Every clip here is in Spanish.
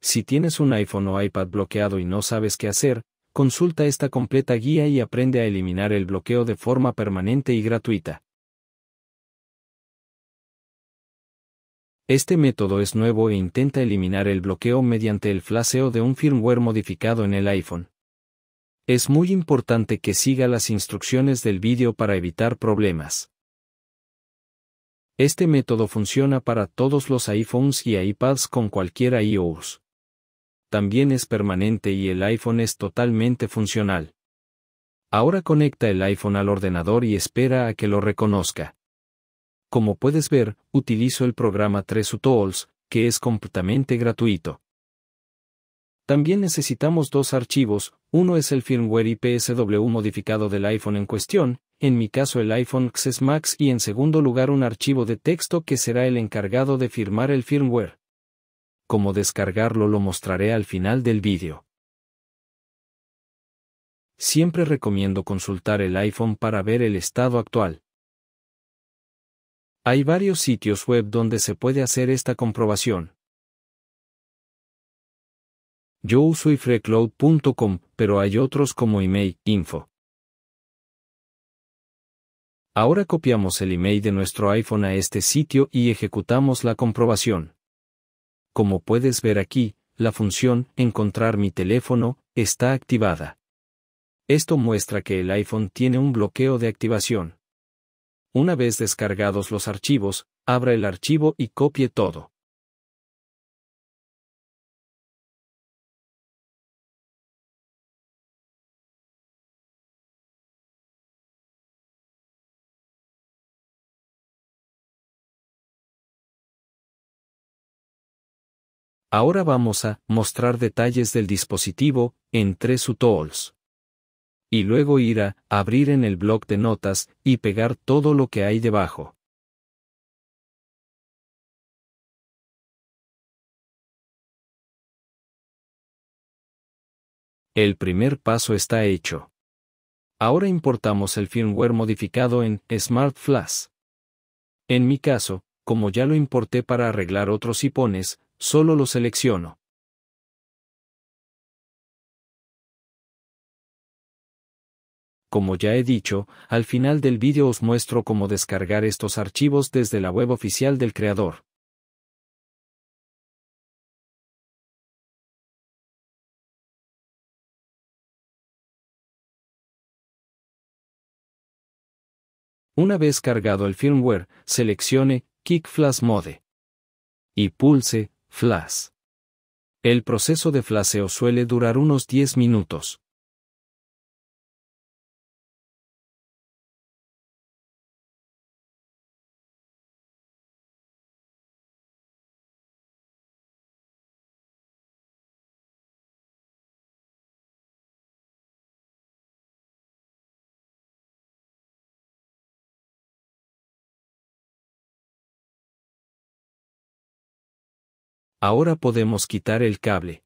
Si tienes un iPhone o iPad bloqueado y no sabes qué hacer, consulta esta completa guía y aprende a eliminar el bloqueo de forma permanente y gratuita. Este método es nuevo e intenta eliminar el bloqueo mediante el flasheo de un firmware modificado en el iPhone. Es muy importante que siga las instrucciones del vídeo para evitar problemas. Este método funciona para todos los iPhones y iPads con cualquier iOS. También es permanente y el iPhone es totalmente funcional. Ahora conecta el iPhone al ordenador y espera a que lo reconozca. Como puedes ver, utilizo el programa 3uTools, que es completamente gratuito. También necesitamos dos archivos, uno es el firmware IPSW modificado del iPhone en cuestión, en mi caso el iPhone XS Max, y en segundo lugar un archivo de texto que será el encargado de firmar el firmware. Cómo descargarlo lo mostraré al final del vídeo. Siempre recomiendo consultar el iPhone para ver el estado actual. Hay varios sitios web donde se puede hacer esta comprobación. Yo uso ifrecloud.com, pero hay otros como IMEI.info. Ahora copiamos el email de nuestro iPhone a este sitio y ejecutamos la comprobación. Como puedes ver aquí, la función Encontrar mi teléfono está activada. Esto muestra que el iPhone tiene un bloqueo de activación. Una vez descargados los archivos, abra el archivo y copie todo. Ahora vamos a mostrar detalles del dispositivo en 3uTools. Y luego ir a abrir en el bloc de notas y pegar todo lo que hay debajo. El primer paso está hecho. Ahora importamos el firmware modificado en Smart Flash. En mi caso, como ya lo importé para arreglar otros iPhones, solo lo selecciono. Como ya he dicho, al final del vídeo os muestro cómo descargar estos archivos desde la web oficial del creador. Una vez cargado el firmware, seleccione Kick Flash Mode y pulse Flash. El proceso de flasheo suele durar unos 10 minutos. Ahora podemos quitar el cable.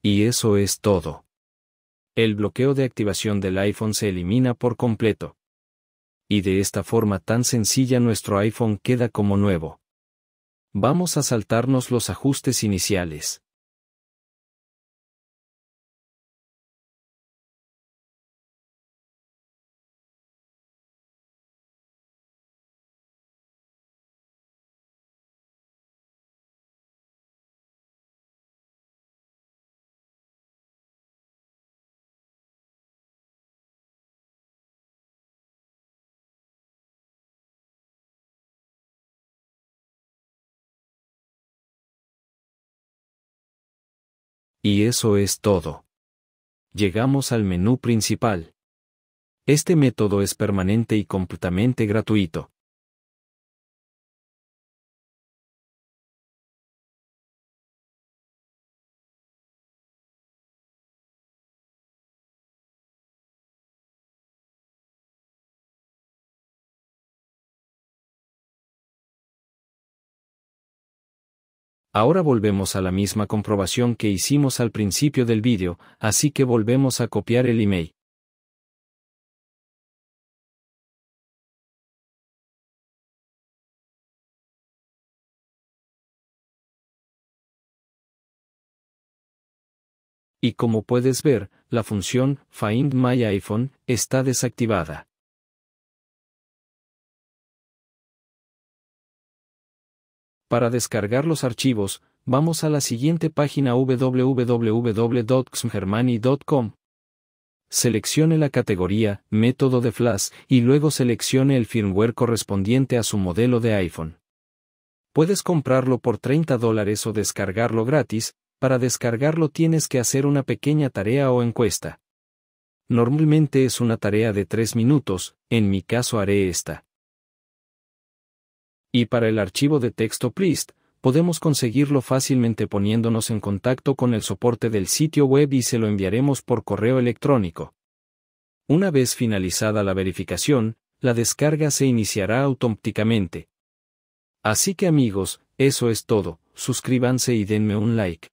Y eso es todo. El bloqueo de activación del iPhone se elimina por completo. Y de esta forma tan sencilla nuestro iPhone queda como nuevo. Vamos a saltarnos los ajustes iniciales. Y eso es todo. Llegamos al menú principal. Este método es permanente y completamente gratuito. Ahora volvemos a la misma comprobación que hicimos al principio del vídeo, así que volvemos a copiar el IMEI. Y como puedes ver, la función Find My iPhone está desactivada. Para descargar los archivos, vamos a la siguiente página www.gsmgermany.com. Seleccione la categoría Método de Flash y luego seleccione el firmware correspondiente a su modelo de iPhone. Puedes comprarlo por $30 o descargarlo gratis. Para descargarlo tienes que hacer una pequeña tarea o encuesta. Normalmente es una tarea de 3 minutos, en mi caso haré esta. Y para el archivo de texto plist, podemos conseguirlo fácilmente poniéndonos en contacto con el soporte del sitio web y se lo enviaremos por correo electrónico. Una vez finalizada la verificación, la descarga se iniciará automáticamente. Así que amigos, eso es todo, suscríbanse y denme un like.